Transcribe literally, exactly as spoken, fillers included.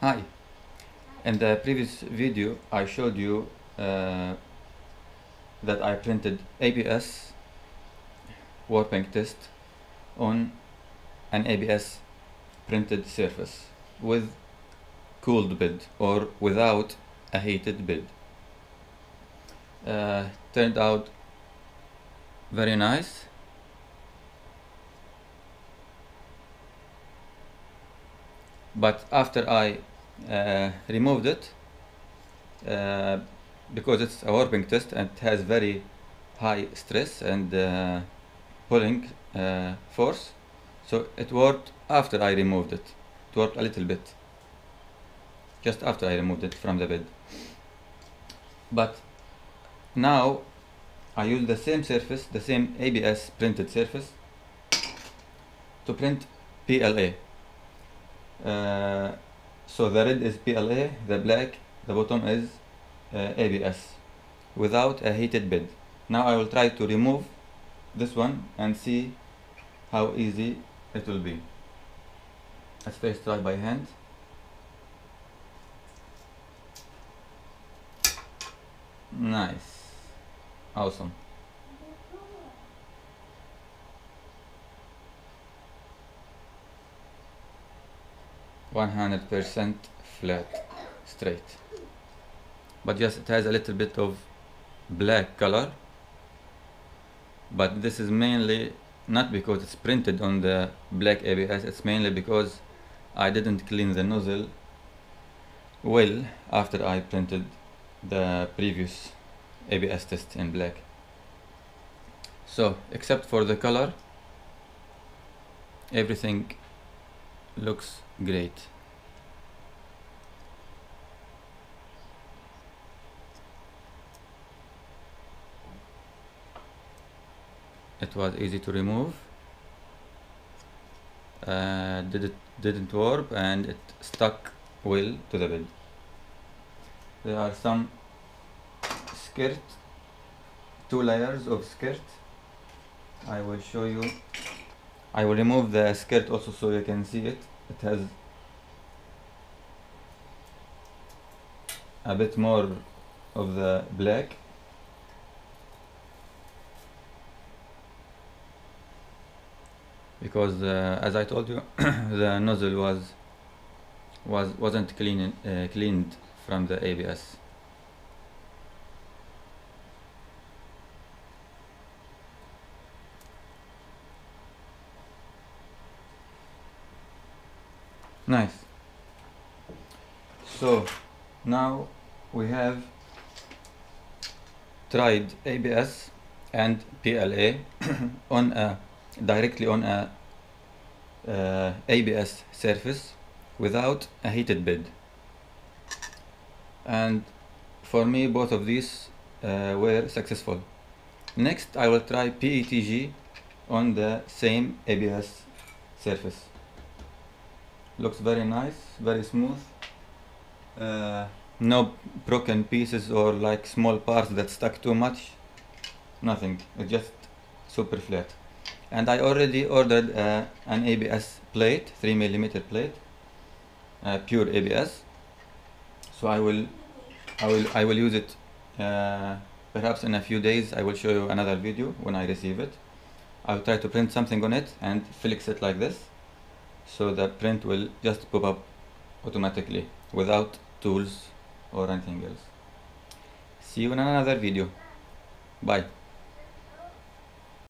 Hi, in the previous video I showed you uh, that I printed A B S warping test on an A B S printed surface with cooled bed or without a heated bed. Uh, turned out very nice. But after I uh, removed it, uh, because it's a warping test and has very high stress and uh, pulling uh, force, so it warped after I removed it. It warped a little bit, just after I removed it from the bed. But now I use the same surface, the same A B S printed surface, to print P L A. Uh, so the red is P L A, the black, the bottom is uh, A B S, without a heated bed. Now I will try to remove this one and see how easy it will be. Let's first try by hand. Nice, awesome. one hundred percent flat, straight. But yes, it has a little bit of black color, but this is mainly not because it's printed on the black A B S, it's mainly because I didn't clean the nozzle well after I printed the previous A B S test in black. So except for the color, everything looks great. It was easy to remove. Uh, did it didn't warp and it stuck well to the bed. There are some skirt, two layers of skirt. I will show you. I will remove the skirt also so you can see it. It has a bit more of the black. Because uh, as I told you, the nozzle was was wasn't clean, uh, cleaned from the A B S. Nice. So now we have tried A B S and P L A on a directly on a uh, A B S surface without a heated bed, and for me both of these uh, were successful. Next I will try P E T G on the same A B S surface. Looks very nice, very smooth. Uh, no broken pieces or like small parts that stuck too much. Nothing. It's just super flat. And I already ordered uh, an A B S plate, three millimeter plate, uh, pure A B S. So I will, I will, I will use it. Uh, perhaps in a few days I will show you another video when I receive it. I will try to print something on it and flex it like this. So the print will just pop up automatically without tools or anything else. See you in another video. Bye.